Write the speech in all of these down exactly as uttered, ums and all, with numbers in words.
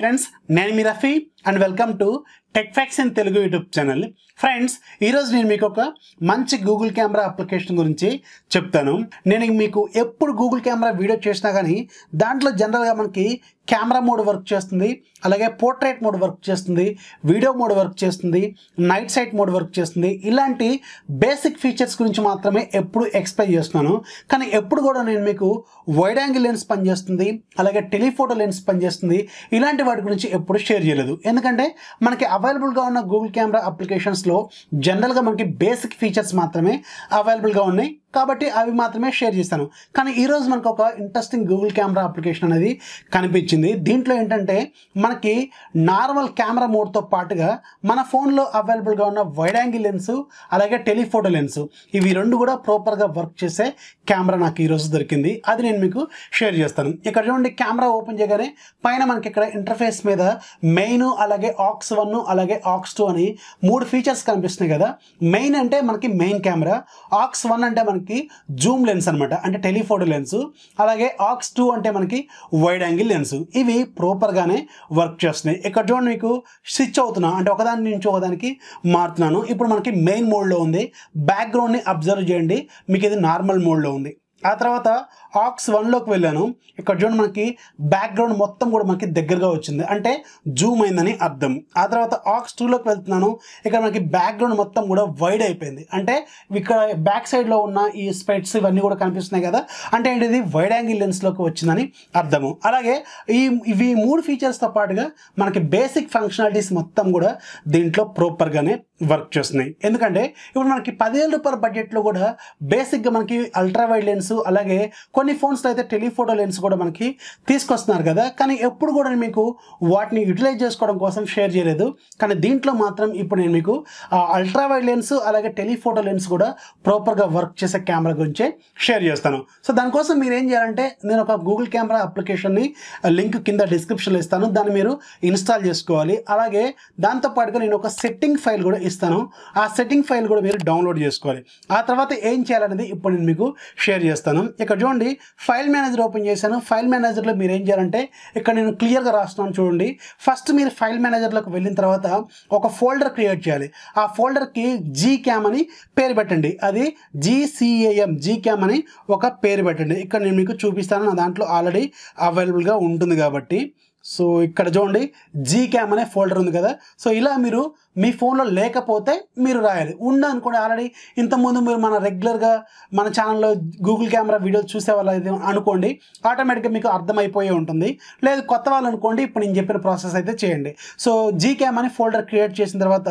Friends నేను మీ Rafi and welcome to Tech Facts in Telugu YouTube channel. Friends ఈరోజు నేను మీకు ఒక మంచి గూగుల్ కెమెరా అప్లికేషన్ గురించి చెప్తాను. నేను మీకు ఎప్పుడు గూగుల్ కెమెరా వీడియో చేసినా కానీ దాంట్లో జనరల్గా మనకి కెమెరా మోడ్ వర్క్ చేస్తుంది, అలాగే పోర్ట్రేట్ మోడ్ వర్క్ చేస్తుంది, వీడియో మోడ్ వర్క్ చేస్తుంది, నైట్ సైట్ మోడ్ వర్క్ చేస్తుంది. ఇలాంటి బేసిక్ ఫీచర్స్ గురించి మాత్రమే ఎప్పుడు ఎక్స్ప్లెయిన్ చేస్తున్నాను. కానీ ఎప్పుడు కూడా నేను మీకు వైడ్ యాంగిల్ లెన్స్ పనిచేస్తుంది, అలాగే టెలిఫోటో లెన్స్ పనిచేస్తుంది, ఇలాంటి వాటి గురించి ఎప్పుడు షేర్ చేయలేదు. ఎందుకంటే మనకి అవైలబుల్గా ఉన్న గూగుల్ కెమెరా అప్లికేషన్స్లో జనరల్గా మనకి బేసిక్ ఫీచర్స్ మాత్రమే అవైలబుల్గా ఉన్నాయి, కాబట్టి అవి మాత్రమే షేర్ చేస్తాను. కానీ ఈరోజు మనకు ఒక ఇంట్రెస్టింగ్ గూగుల్ కెమెరా అప్లికేషన్ అనేది కనిపించింది. దీంట్లో ఏంటంటే మనకి నార్మల్ కెమెరా మోడ్తో పాటుగా మన ఫోన్లో అవైలబుల్గా ఉన్న వైడ్ యాంగిల్ లెన్సు, అలాగే టెలిఫోటో లెన్సు, ఇవి రెండు కూడా ప్రాపర్గా వర్క్ చేసే కెమెరా నాకు ఈరోజు దొరికింది. అది నేను మీకు షేర్ చేస్తాను. ఇక్కడ చూడండి, కెమెరా ఓపెన్ చేయగానే పైన మనకి ఇక్కడ ఇంటర్ఫేస్ మీద మెయిన్, అలాగే ఆక్స్ వన్, అలాగే ఆక్స్ టూ అని మూడు ఫీచర్స్ కనిపిస్తున్నాయి కదా. మెయిన్ అంటే మనకి మెయిన్ కెమెరా, ఆక్స్ వన్ అంటే మనకి జూమ్ లెన్స్ అనమాట, అంటే టెలిఫోటో లెన్స్, అలాగే ఆక్స్ టూ అంటే మనకి వైడ్ యాంగిల్ లెన్స్. ఇవి ప్రాపర్గానే వర్క్ చేస్తున్నాయి. ఇక్కడ చూడండి, మీకు స్విచ్ అవుతున్నా అంటే ఒకదాని నుంచి ఒకదానికి మారుతున్నాను. ఇప్పుడు మనకి మెయిన్ మోడ్లో ఉంది, బ్యాక్గ్రౌండ్ని అబ్జర్వ్ చేయండి, మీకు ఇది నార్మల్ మోడ్లో ఉంది. ఆ తర్వాత ఆక్స్ వన్లోకి వెళ్ళాను, ఇక్కడ చూడండి మనకి బ్యాక్గ్రౌండ్ మొత్తం కూడా మనకి దగ్గరగా వచ్చింది, అంటే జూమ్ అయిందని అర్థం. ఆ తర్వాత ఆక్స్ టూలోకి వెళ్తున్నాను, ఇక్కడ మనకి బ్యాక్గ్రౌండ్ మొత్తం కూడా వైడ్ అయిపోయింది, అంటే ఇక్కడ బ్యాక్ సైడ్లో ఉన్న ఈ స్పెట్స్ ఇవన్నీ కూడా కనిపిస్తున్నాయి కదా, అంటే ఏంటిది వైడ్ యాంగిల్ లెన్స్లోకి వచ్చిందని అర్థము. అలాగే ఈ ఇవి మూడు ఫీచర్స్తో పాటుగా మనకి బేసిక్ ఫంక్షనాలిటీస్ మొత్తం కూడా దీంట్లో ప్రాపర్గానే వర్క్ చేస్తున్నాయి. ఎందుకంటే ఇప్పుడు మనకి పదివేల రూపాయల బడ్జెట్లో కూడా బేసిక్గా మనకి అల్ట్రా వైడ్ లెన్స్, అలాగే కొన్ని ఫోన్స్లో అయితే టెలిఫోటో లెన్స్ కూడా మనకి తీసుకొస్తున్నారు కదా, కానీ ఎప్పుడు కూడా నేను మీకు వాటిని యూటిలైజ్ చేసుకోవడం కోసం షేర్ చేయలేదు. కానీ దీంట్లో మాత్రం ఇప్పుడు నేను మీకు అల్ట్రా వైడ్ లెన్స్, అలాగే టెలిఫోటో లెన్స్ కూడా ప్రాపర్గా వర్క్ చేసే కెమెరా గురించే షేర్ చేస్తాను. సో దానికోసం మీరు ఏం చేయాలంటే, నేను ఒక గూగుల్ కెమెరా అప్లికేషన్ని లింక్ కింద డిస్క్రిప్షన్లో ఇస్తాను, దాన్ని మీరు ఇన్స్టాల్ చేసుకోవాలి. అలాగే దాంతోపాటుగా నేను ఒక సెట్టింగ్ ఫైల్ కూడా ఇస్తాను, ఆ సెట్టింగ్ ఫైల్ కూడా మీరు డౌన్లోడ్ చేసుకోవాలి. ఆ తర్వాత ఏం చేయాలనేది ఇప్పుడు నేను మీకు షేర్ చేస్తాను. ఇక్కడ చూడండి, ఫైల్ మేనేజర్ ఓపెన్ చేశాను. ఫైల్ మేనేజర్లో మీరు ఏం చేయాలంటే, ఇక్కడ నేను క్లియర్గా రాస్తున్నాను చూడండి. ఫస్ట్ మీరు ఫైల్ మేనేజర్లోకి వెళ్ళిన తర్వాత ఒక ఫోల్డర్ క్రియేట్ చేయాలి. ఆ ఫోల్డర్కి జీ క్యామ్ అని పేరు పెట్టండి, అది జీసీఏఎం జీ క్యామ్ అని ఒక పేరు పెట్టండి. ఇక్కడ నేను మీకు చూపిస్తాను, నా దాంట్లో ఆల్రెడీ అవైలబుల్గా ఉంటుంది కాబట్టి. సో ఇక్కడ చూడండి, జీ క్యామ్ అనే ఫోల్డర్ ఉంది కదా. సో ఇలా మీరు మీ ఫోన్లో లేకపోతే మీరు రాయాలి, ఉందనుకోండి ఆల్రెడీ ఇంతకుముందు మీరు మన రెగ్యులర్గా మన ఛానల్లో గూగుల్ కెమెరా వీడియోలు చూసే వాళ్ళు అనుకోండి, ఆటోమేటిక్గా మీకు అర్థమైపోయి ఉంటుంది. లేదు కొత్త వాళ్ళు అనుకోండి, ఇప్పుడు నేను చెప్పిన ప్రాసెస్ అయితే చేయండి. సో జీ క్యామ్ అనే ఫోల్డర్ క్రియేట్ చేసిన తర్వాత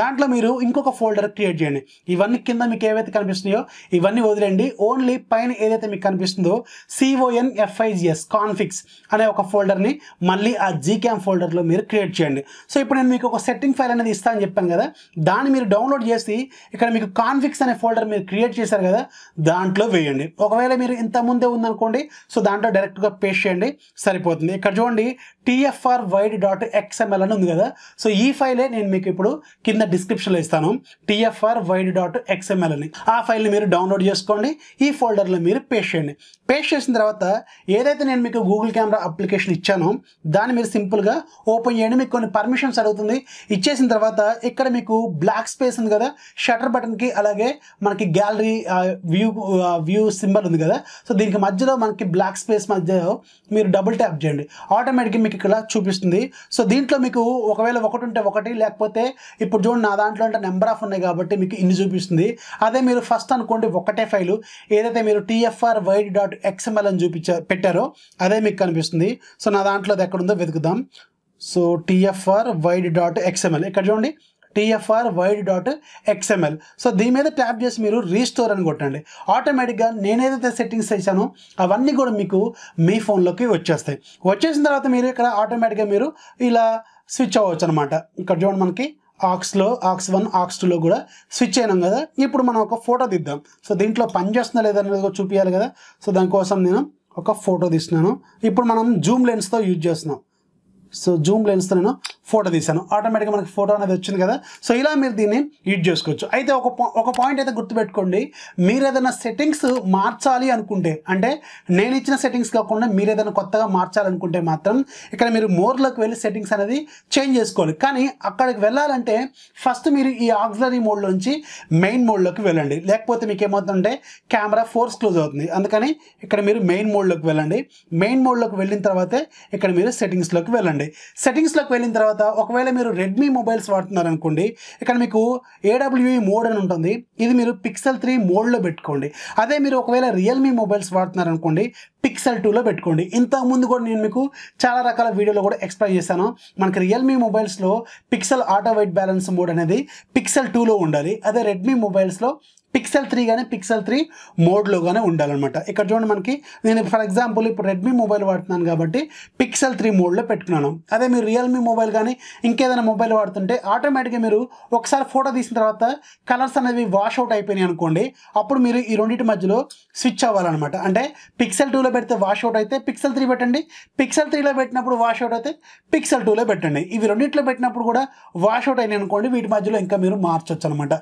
దాంట్లో మీరు ఇంకొక ఫోల్డర్ క్రియేట్ చేయండి. ఇవన్నీ కింద మీకు ఏవైతే కనిపిస్తున్నాయో ఇవన్నీ వదిలేండి, ఓన్లీ పైన ఏదైతే మీకు కనిపిస్తుందో సిఓఎన్ఎఫ్ఐజిఎస్ కాన్ఫిగ్స్ అనే ఒక ఫోల్డర్ని మళ్ళీ ఆ జీ క్యామ్ ఫోల్డర్లో మీరు క్రియేట్ చేయండి. సో ఇప్పుడు నేను మీకు ఒక సెట్టింగ్ ఫైల్ అనేది ఇస్తానని చెప్పాను కదా, దాన్ని మీరు డౌన్లోడ్ చేసి ఇక్కడ మీకు కాన్ఫిగ్స్ అనే ఫోల్డర్ మీరు క్రియేట్ చేశారు కదా, దాంట్లో వేయండి. ఒకవేళ మీరు ఇంత ముందే ఉందనుకోండి, సో దాంట్లో డైరెక్ట్గా పేస్ట్ చేయండి, సరిపోతుంది. ఇక్కడ చూడండి, టీఎఫ్ఆర్ వైడ్ డాట్ ఎక్స్ఎంఎల్ అని ఉంది కదా, సో ఈ ఫైలే నేను మీకు ఇప్పుడు కింద డిస్క్రిప్షన్లో ఇస్తాను, టీఎఫ్ఆర్ వైడ్ డాట్ ఎక్స్ఎంఎల్ అని. ఆ ఫైల్ని మీరు డౌన్లోడ్ చేసుకోండి, ఈ ఫోల్డర్లో మీరు పేస్ట్ చేయండి. పేస్ట్ చేసిన తర్వాత ఏదైతే నేను మీకు గూగుల్ కెమెరా అప్లికేషన్ ఇచ్చానో దాన్ని మీరు సింపుల్గా ఓపెన్ చేయండి. మీకు కొన్ని పర్మిషన్స్ అడుగుతుంది, ఇచ్చేసిన తర్వాత ఇక్కడ మీకు బ్లాక్ స్పేస్ ఉంది కదా, షటర్ బటన్కి అలాగే మనకి గ్యాలరీ వ్యూ వ్యూ సింబల్ ఉంది కదా, సో దీనికి మధ్యలో మనకి బ్లాక్ స్పేస్ మధ్యలో మీరు డబుల్ ట్యాప్ చేయండి, ఆటోమేటిక్గా మీకు ఇక్కడ చూపిస్తుంది. సో దీంట్లో మీకు ఒకవేళ ఒకటి ఉంటే ఒకటి, లేకపోతే ఇప్పుడు చూడండి నా దాంట్లో అంటే నెంబర్ ఆఫ్ ఉన్నాయి కాబట్టి మీకు ఇన్ని చూపిస్తుంది. అదే మీరు ఫస్ట్ అనుకోండి ఒకటే ఫైలు ఏదైతే మీరు టీఎఫ్ఆర్ వైడ్ డాట్ ఎక్స్ఎంఎల్ అని చూపించ పెట్టారో అదే మీకు కనిపిస్తుంది. సో నా దాంట్లో అది ఎక్కడుందో వెతుకుదాం. So TFR wide dot XML, ఇక్కడ చూడండి TFR wide dot XML. So దీని మీద ట్యాప్ చేసి మీరు రీస్టోర్ అని కొట్టండి, ఆటోమేటిక్గా నేనేదైతే సెట్టింగ్స్ చేశానో అవన్నీ కూడా మీకు మీ ఫోన్లోకి వచ్చేస్తాయి. వచ్చేసిన తర్వాత మీరు ఇక్కడ ఆటోమేటిక్గా మీరు ఇలా స్విచ్ అవ్వచ్చు అనమాట. ఇక్కడ చూడండి మనకి ఆక్స్లో ఆక్స్ వన్ ఆక్స్ టూలో కూడా స్విచ్ అయినాం కదా, ఇప్పుడు మనం ఒక ఫోటో దిద్దాం. సో దీంట్లో పనిచేస్తుందా లేదనేది చూపించాలి కదా, సో దానికోసం నేను ఒక ఫోటో తీస్తున్నాను. ఇప్పుడు మనం జూమ్ లెన్స్తో యూజ్ చేస్తున్నాం, సో జూమ్ లెన్స్తో నేను photo తీసాను automatically మనకి photo అనేది వచ్చింది కదా సో ఇలా మీరు దీన్ని ఎడిట్ చేసుకోవచ్చు అయితే ఒక ఒక పాయింట్ అయితే గుర్తుపెట్టుకోండి మీరు ఏదైనా సెట్టింగ్స్ మార్చాలి అనుకుంటే అంటే నేను ఇచ్చిన సెట్టింగ్స్ కాకుండా మీరు ఏదైనా కొత్తగా మార్చాలి అనుకుంటే మాత్రం ఇక్కడ మీరు మోర్ లోకి వెళ్లి సెట్టింగ్స్ అనేది చేంజ్ చేసుకోవాలి కానీ అక్కడికి వెళ్ళాలంటే ఫస్ట్ మీరు ఈ ఆక్సిలరీ మోడ్ లోంచి మెయిన్ మోడ్ లోకి వెళ్ళండి లేకపోతే మీకు ఏమవుతుందంటే కెమెరా ఫోర్స్ క్లోజ్ అవుతుంది అందుకని ఇక్కడ మీరు మెయిన్ మోడ్ లోకి వెళ్ళండి మెయిన్ మోడ్ లోకి వెళ్ళిన తర్వాతే ఇక్కడ మీరు సెట్టింగ్స్ లోకి వెళ్ళండి సెట్టింగ్స్ లోకి వెళ్ళిన తర్వాత ఒకవేళ మీరు Redmi మొబైల్స్ వాడుతున్నారు అనుకోండి ఇక్కడ మీకు A W E మోడ్ అని ఉంటుంది ఇది మీరు Pixel three మోడ్ లో పెట్టుకోండి అదే మీరు ఒకవేళ Realme మొబైల్స్ వాడుతున్నారు అనుకోండి Pixel two లో పెట్టుకోండి ఇంత ముందు కూడా నేను మీకు చాలా రకాల వీడియోలో కూడా ఎక్స్ప్లెయిన్ చేశాను మనకి Realme మొబైల్స్ లో Pixel auto wide balance mode అనేది Pixel two లో ఉండాలి అదే Redmi మొబైల్స్ లో Pixel three గానే Pixel three మోడ్ లో గానే ఉండాలన్నమాట ఇక్కడ చూడండి మనకి నేను ఫర్ ఎగ్జాంపుల్ ఇప్పుడు Redmi మొబైల్ వాడుతున్నాను కాబట్టి Pixel three మోడ్ లో పెట్టుకున్నాను అదే మీరు Realme మొబైల్ గాని ఇంకేదైనా మొబైల్ వాడుతుంటే ఆటోమేటిక్గా మీరు ఒకసారి ఫోటో తీసిన తర్వాత కలర్స్ అనేవి వాష్ అవుట్ అయిపోయినాయి అనుకోండి అప్పుడు మీరు ఈ రెండిటి మధ్యలో స్విచ్ అవ్వాలన్నమాట అంటే Pixel two లో పెడితే వాష్ అవుట్ అయితే Pixel three పెట్టండి Pixel three లో పెట్టినప్పుడు వాష్ అవుట్ అయితే Pixel two లో పెట్టండి ఇవి రెండిట్లో పెట్టినప్పుడు కూడా వాష్ అవుట్ అయినాయి అనుకోండి వీటి మధ్యలో ఇంకా మీరు మార్చొచ్చు అన్నమాట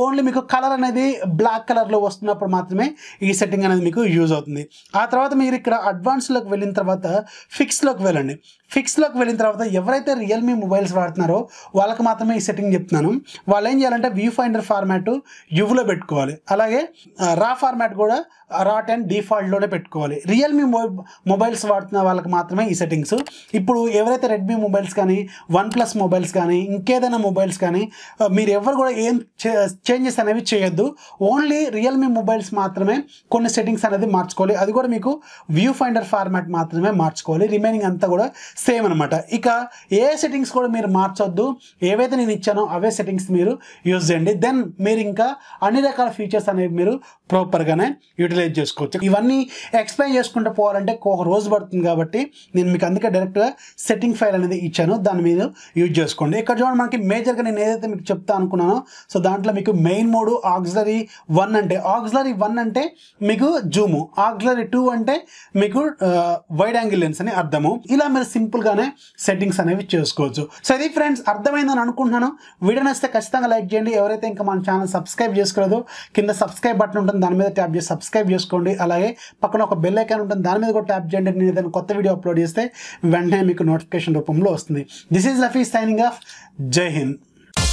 ఓన్లీ మీకు కలర్ అనేది బ్లాక్ కలర్ లో వస్తున్నప్పుడు మాత్రమే ఈ సెట్టింగ్ అనేది మీకు యూజ్ అవుతుంది ఆ తర్వాత మీరు ఇక్కడ అడ్వాన్స్ లోకి వెళ్ళిన తర్వాత ఫిక్స్ లోకి వెళ్ళండి ఫిక్స్ లోకి వెళ్ళిన తర్వాత ఎవరైతే Realme మొబైల్స్ వాడుతున్నారో వాళ్ళకి మాత్రమే ఈ సెట్టింగ్ చెప్తున్నాను వాళ్ళు ఏం చేయాలంటే వ్యూ ఫైండర్ ఫార్మాట్ యువ్లో పెట్టుకోవాలి అలాగే రా ఫార్మాట్ కూడా రాట్ అండ్ డిఫాల్ట్ లోనే పెట్టుకోవాలి Realme మొబైల్స్ వాడుతున్న వాళ్ళకి మాత్రమే ఈ సెట్టింగ్స్ ఇప్పుడు ఎవరైతే Redmi మొబైల్స్ కానీ వన్ ప్లస్ మొబైల్స్ కానీ ఇంకేదైనా మొబైల్స్ కానీ మీరు ఎవరు కూడా ఏం చేంజెస్ అనేవి చేయొద్దు ఓన్లీ Realme మొబైల్స్ మాత్రమే కొన్ని సెట్టింగ్స్ అనేది మార్చుకోవాలి అది కూడా మీకు వ్యూ ఫైండర్ ఫార్మాట్ మాత్రమే మార్చుకోవాలి రిమైనింగ్ అంతా కూడా సేమ్ అనమాట ఇక ఏ సెట్టింగ్స్ కూడా మీరు మార్చొద్దు ఏవైతే నేను ఇచ్చానో అవే సెట్టింగ్స్ మీరు యూజ్ చేయండి దెన్ మీరు ఇంకా అన్ని రకాల ఫీచర్స్ అనేవి మీరు ప్రాపర్గానే యూటిలైజ్ చేసుకోవచ్చు ఇవన్నీ ఎక్స్ప్లెయిన్ చేసుకుంటూ పోవాలంటే ఒక రోజు పడుతుంది కాబట్టి నేను మీకు అందుకే డైరెక్ట్గా సెట్టింగ్ ఫైల్ అనేది ఇచ్చాను దాని మీద యూజ్ చేసుకోండి ఇక్కడ చూడండి మనకి మేజర్గా నేను ఏదైతే మీకు చెప్తా అనుకున్నానో సో దాంట్లో మీకు మెయిన్ మోడ్ ఆక్సిలరీ వన్ అంటే ఆక్సిలరీ వన్ అంటే మీకు జూము ఆక్సిలరీ టూ అంటే మీకు వైడ్ యాంగిల్ లెన్స్ అని అర్థము ఇలా మీరు సింపుల్గానే సెట్టింగ్స్ అనేవి చేసుకోవచ్చు సో ఇది ఫ్రెండ్స్ అర్థమైందని అనుకుంటున్నాను వీడియో నచ్చితే ఖచ్చితంగా లైక్ చేయండి ఎవరైతే ఇంకా మన ఛానల్ సబ్స్క్రైబ్ చేసుకోలేదో కింద సబ్స్క్రైబ్ బటన్ ఉంటుంది దాని మీద ట్యాప్ చేసి సబ్స్క్రైబ్ చేసుకోండి అలాగే పక్కన ఒక బెల్ ఐకాన్ ఉంటుంది దాని మీద కూడా ట్యాప్ చేయండి నేను ఏదైనా కొత్త వీడియో అప్లోడ్ చేస్తే వెంటనే మీకు నోటిఫికేషన్ రూపంలో వస్తుంది this is Rafi signing off జై హింద్